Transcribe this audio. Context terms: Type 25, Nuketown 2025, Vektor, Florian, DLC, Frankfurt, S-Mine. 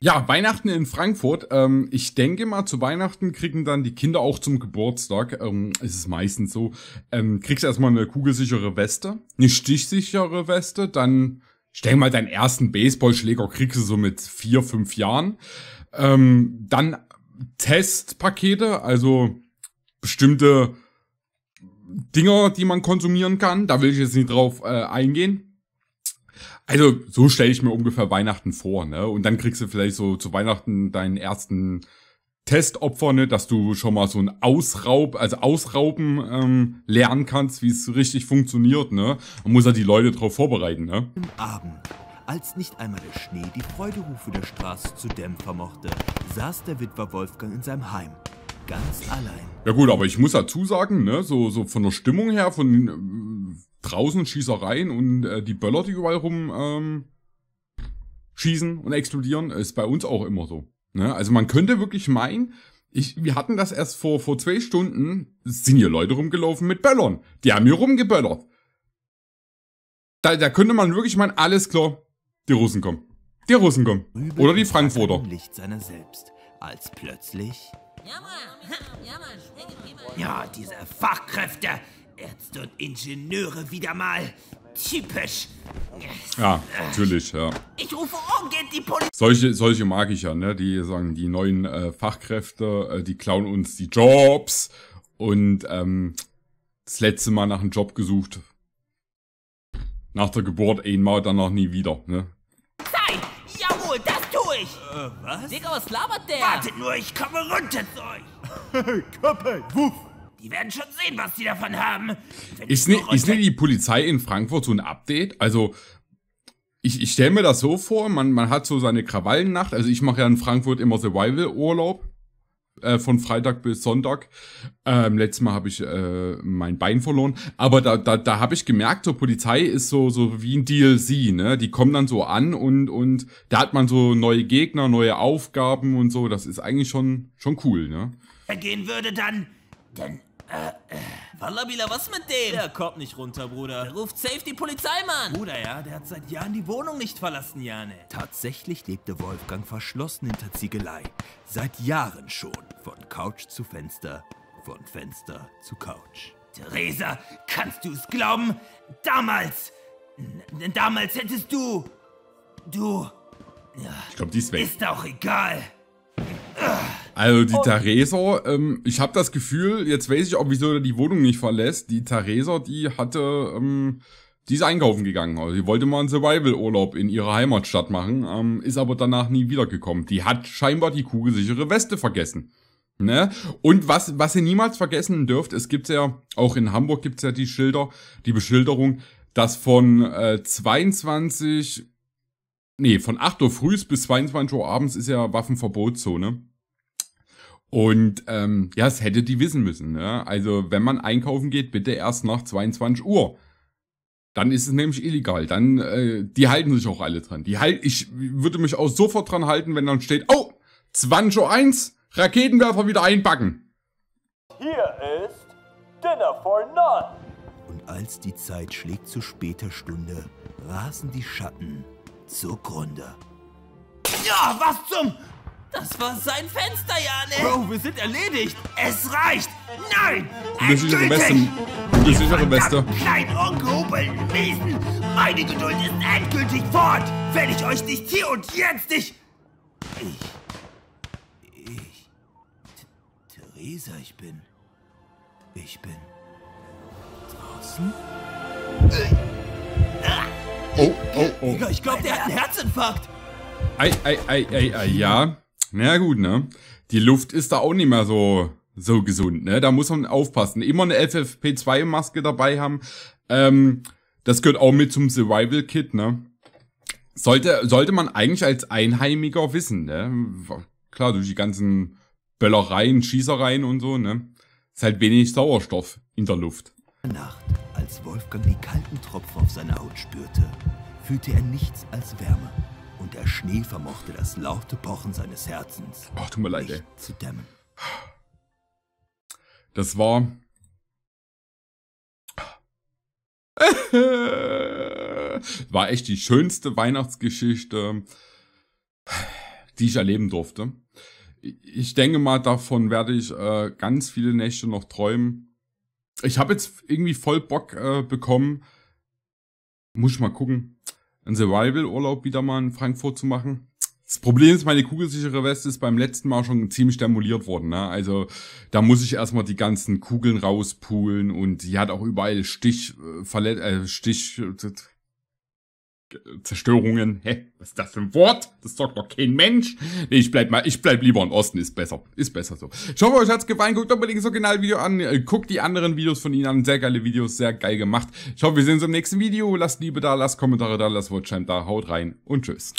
Ja, Weihnachten in Frankfurt. Ich denke mal, zu Weihnachten kriegen dann die Kinder auch zum Geburtstag, ist es meistens so, kriegst erstmal eine kugelsichere Weste, eine stichsichere Weste, dann stell mal deinen ersten Baseballschläger, kriegst du so mit 4, 5 Jahren. Dann Testpakete, also bestimmte Dinger, die man konsumieren kann. Da will ich jetzt nicht drauf eingehen. Also, so stelle ich mir ungefähr Weihnachten vor, ne? Und dann kriegst du vielleicht so zu Weihnachten deinen ersten Testopfer, ne? Dass du schon mal so ein Ausrauben lernen kannst, wie es richtig funktioniert, ne? Man muss ja die Leute drauf vorbereiten, ne? Am Abend, als nicht einmal der Schnee die Freuderufe der Straße zu dämpfen vermochte, saß der Witwer Wolfgang in seinem Heim. Ganz allein. Ja gut, aber ich muss dazu sagen, ne? So von der Stimmung her, von draußen Schießereien und die Böller, die überall rum schießen und explodieren, ist bei uns auch immer so. Ne? Also man könnte wirklich meinen, wir hatten das erst vor 2 Stunden, sind hier Leute rumgelaufen mit Böllern. Die haben hier rumgeböllert. Da könnte man wirklich meinen, alles klar, die Russen kommen. Die Russen kommen. Oder die Frankfurter. Licht seiner selbst, als plötzlich... Ja, diese Fachkräfte... Ärzte und Ingenieure wieder mal. Typisch. Ja, natürlich, ja. Ich rufe umgehend die Polizei. Solche mag ich ja, ne? Die sagen, die neuen Fachkräfte, die klauen uns die Jobs. Und das letzte Mal nach einem Job gesucht. Nach der Geburt einmal, danach nie wieder, ne? Nein! Jawohl, das tue ich! Was? Digga, was labert der? Wartet nur, ich komme runter zu euch! Koppel, wuff! Die werden schon sehen, was die davon haben. Ist nicht die Polizei in Frankfurt so ein Update? Also, ich stelle mir das so vor, man hat so seine Krawallennacht. Also, ich mache ja in Frankfurt immer Survival-Urlaub. Von Freitag bis Sonntag. Letztes Mal habe ich mein Bein verloren. Aber da habe ich gemerkt, so Polizei ist so wie ein DLC, ne? Die kommen dann so an und da hat man so neue Gegner, neue Aufgaben und so. Das ist eigentlich schon cool, ne? Gehen würde dann... Wallabila, was mit dem? Der kommt nicht runter, Bruder. Der ruft safe die Polizei, Mann. Bruder, ja, der hat seit Jahren die Wohnung nicht verlassen, Jane. Tatsächlich lebte Wolfgang verschlossen hinter Ziegelei. Seit Jahren schon. Von Couch zu Fenster, von Fenster zu Couch. Theresa, kannst du es glauben? Damals hättest du... Ja, ich glaube, die ist weg. Ist auch egal. Also die Theresa, ich habe das Gefühl, jetzt weiß ich auch, wieso die Wohnung nicht verlässt. Die Theresa, die ist einkaufen gegangen. Also die wollte mal einen Survival-Urlaub in ihrer Heimatstadt machen, ist aber danach nie wiedergekommen. Die hat scheinbar die kugelsichere Weste vergessen. Ne? Und was ihr niemals vergessen dürft, es gibt ja, auch in Hamburg gibt es ja die Beschilderung, dass von 8 Uhr frühs bis 22 Uhr abends ist ja Waffenverbotszone. Und ja, es hätte die wissen müssen, ne? Also wenn man einkaufen geht, bitte erst nach 22 Uhr. Dann ist es nämlich illegal. Dann, die halten sich auch alle dran. Ich würde mich auch sofort dran halten, wenn dann steht, oh, 20:01 Uhr, Raketenwerfer wieder einpacken. Hier ist Dinner for None. Und als die Zeit schlägt zu später Stunde, rasen die Schatten zugrunde. Ja, was zum... Das war sein Fenster, Jane! Bro, wir sind erledigt! Es reicht! Nein! Kugelsichere Weste! Kugelsichere Weste! Kleinongehobelten Wesen! Meine Geduld ist endgültig fort! Wenn ich euch nicht hier und jetzt nicht... Theresa, Ich bin... Draußen? Oh. Digga, ich glaube, der hat einen Herzinfarkt! Ja... Na gut, ne? Die Luft ist da auch nicht mehr so gesund, ne? Da muss man aufpassen. Immer eine FFP2-Maske dabei haben. Das gehört auch mit zum Survival-Kit, ne? Sollte man eigentlich als Einheimiger wissen, ne? Klar, durch die ganzen Böllereien, Schießereien und so, ne? Ist halt wenig Sauerstoff in der Luft. Nacht, als Wolfgang die kalten Tropfen auf seine Haut spürte, fühlte er nichts als Wärme. Und der Schnee vermochte das laute Pochen seines Herzens. Ach, tut mir leid, ey. Zu dämmen. Das war War echt die schönste Weihnachtsgeschichte, die ich erleben durfte. Ich denke mal, davon werde ich ganz viele Nächte noch träumen. Ich habe jetzt irgendwie voll Bock bekommen, muss ich mal gucken, einen Survival-Urlaub wieder mal in Frankfurt zu machen. Das Problem ist, meine kugelsichere Weste ist beim letzten Mal schon ziemlich demoliert worden, ne? Also da muss ich erstmal die ganzen Kugeln rauspulen und die hat auch überall Stichzerstörungen. Hä? Was ist das für ein Wort? Das sagt doch kein Mensch. Nee, ich bleib lieber im Osten, ist besser. Ist besser so. Ich hoffe, euch hat's gefallen. Guckt unbedingt das Originalvideo an. Guckt die anderen Videos von ihnen an. Sehr geile Videos, sehr geil gemacht. Ich hoffe, wir sehen uns im nächsten Video. Lasst Liebe da, lasst Kommentare da, lasst Watchtime da. Haut rein und tschüss.